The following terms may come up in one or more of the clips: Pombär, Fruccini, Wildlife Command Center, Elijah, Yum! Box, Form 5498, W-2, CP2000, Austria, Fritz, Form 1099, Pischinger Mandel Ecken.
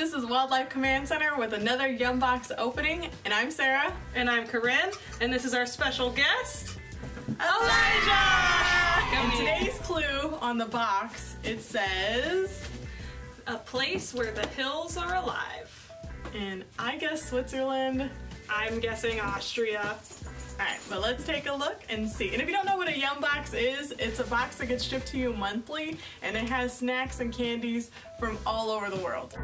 This is Wildlife Command Center with another Yum! Box opening, and I'm Sarah. And I'm Corinne, and this is our special guest, Elijah! And today's clue on the box, it says, a place where the hills are alive. And I guess Switzerland. I'm guessing Austria. Alright, but let's take a look and see. And if you don't know what a Yum! Box is, it's a box that gets shipped to you monthly, and it has snacks and candies from all over the world.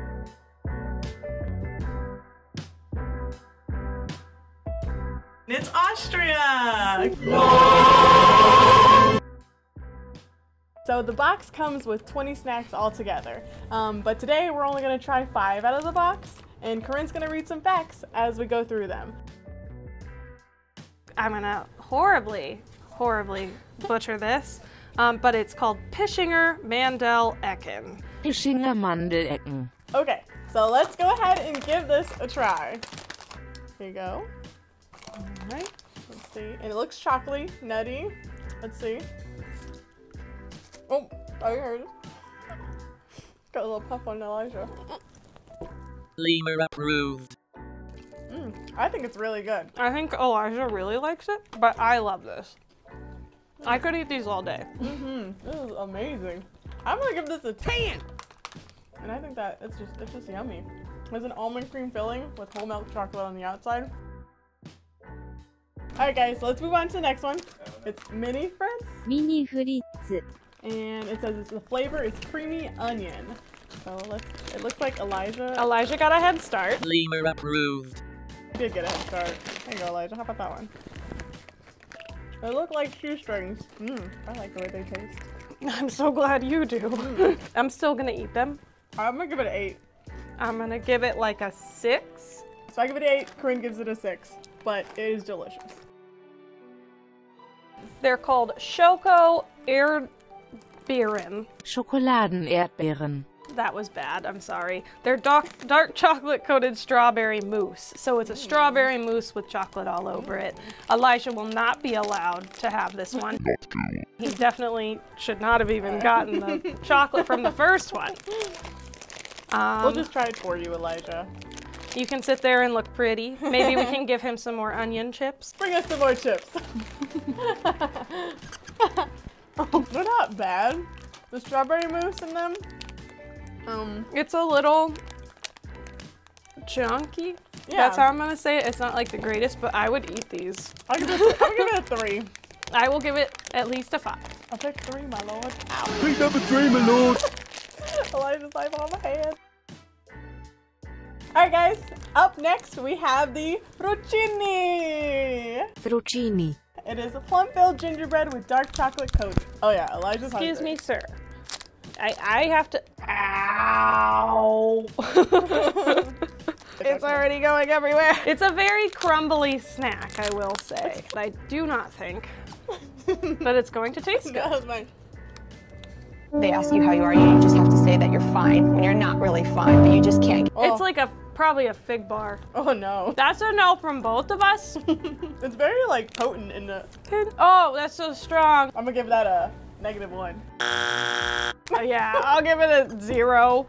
And it's Austria! Whoa! So the box comes with 20 snacks altogether, but today we're only going to try 5 out of the box, and Corinne's going to read some facts as we go through them. I'm gonna horribly butcher this, but it's called Pischinger Mandel Ecken. Pischinger Mandel Ecken. Okay, so let's go ahead and give this a try. Here you go. All right, let's see. And it looks chocolatey, nutty. Let's see. Oh, I heard it. Got a little puff on Elijah. Lemur approved. I think it's really good. I think Elijah really likes it, but I love this. I could eat these all day. This is amazing. I'm gonna give this a 10. And I think that it's just yummy. There's an almond cream filling with whole milk chocolate on the outside. All right, guys, so let's move on to the next one. It's mini Fritz. Mini Fritz. And it says the flavor is creamy onion. So it looks like Elijah got a head start. Lemur approved. I did get a head start. There you go, Elijah. How about that one? They look like shoestrings. I like the way they taste. I'm so glad you do. I'm still gonna eat them. I'm gonna give it an 8. I'm gonna give it like a 6. So I give it an 8, Corinne gives it a 6, but it is delicious. They're called Schoko Erdbeeren. Schokoladen Erdbeeren. That was bad, I'm sorry. They're dark chocolate-coated strawberry mousse. So it's a strawberry mousse with chocolate all over it. Elijah will not be allowed to have this one. He definitely should not have even gotten the chocolate from the first one. We'll just try it for you, Elijah. You can sit there and look pretty. Maybe we can give him some more onion chips. Bring us some more chips. Oh, they're not bad. The strawberry mousse in them. It's a little chunky. Yeah. That's how I'm gonna say it. It's not like the greatest, but I would eat these. I'll give it a 3. I will give it at least a 5. I'll pick 3, my lord. Ow. Pick up a 3, my lord. Elijah's life on my hand. All right, guys. Up next, we have the Fruccini. Fruccini. It is a plum-filled gingerbread with dark chocolate coating. Oh yeah, Elijah's hungry. Excuse me, sir. I have to. Ow! It's already going everywhere. It's a very crumbly snack, I will say. I do not think that it's going to taste good. They ask you how you are, you just have to say that you're fine when you're not really fine, but you just can't. Oh. It's like probably a fig bar. Oh no. That's a no from both of us. It's very like potent in the. Oh, that's so strong. I'm gonna give that a -1. Yeah, I'll give it a 0.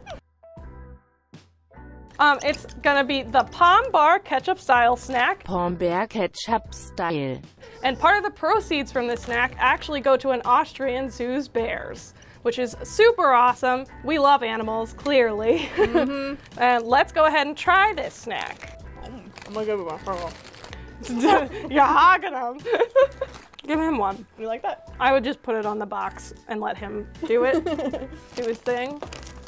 It's gonna be the Pombär ketchup style snack. Pombär ketchup style. And part of the proceeds from this snack actually go to an Austrian zoo's bears, which is super awesome. We love animals, clearly. And let's go ahead and try this snack. I'm gonna give it my phone. You're hogging them. Give him 1. You like that? I would just put it on the box and let him do it, do his thing.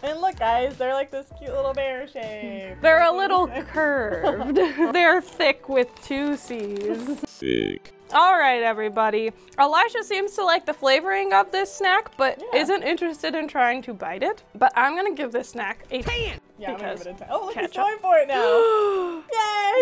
And look, guys, they're like this cute little bear shape. They're a little curved. They're thick with 2 C's. Thick. All right, everybody. Elijah seems to like the flavoring of this snack, but isn't interested in trying to bite it. But I'm gonna give this snack a 10. Yeah, I'm gonna give it a 10. Oh, look, he's going for it now.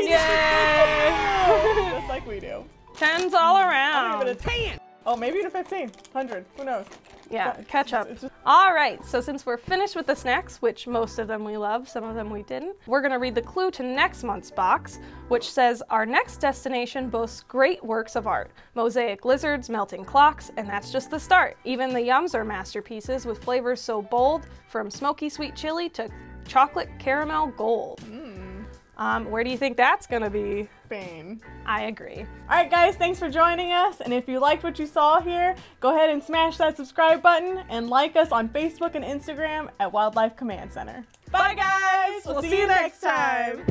Yay! Yay! Just like we do. 10s all around. I'll give it a 10. Oh, maybe even 15, 100, who knows? Yeah, ketchup. All right, so since we're finished with the snacks, which most of them we love, some of them we didn't, we're gonna read the clue to next month's box, which says our next destination boasts great works of art, mosaic lizards, melting clocks, and that's just the start. Even the yums are masterpieces with flavors so bold, from smoky sweet chili to chocolate caramel gold. Where do you think that's gonna be? Spain. I agree. All right, guys, thanks for joining us. And if you liked what you saw here, go ahead and smash that subscribe button and like us on Facebook and Instagram at Wildlife Command Center. Bye, guys. We'll see you next time.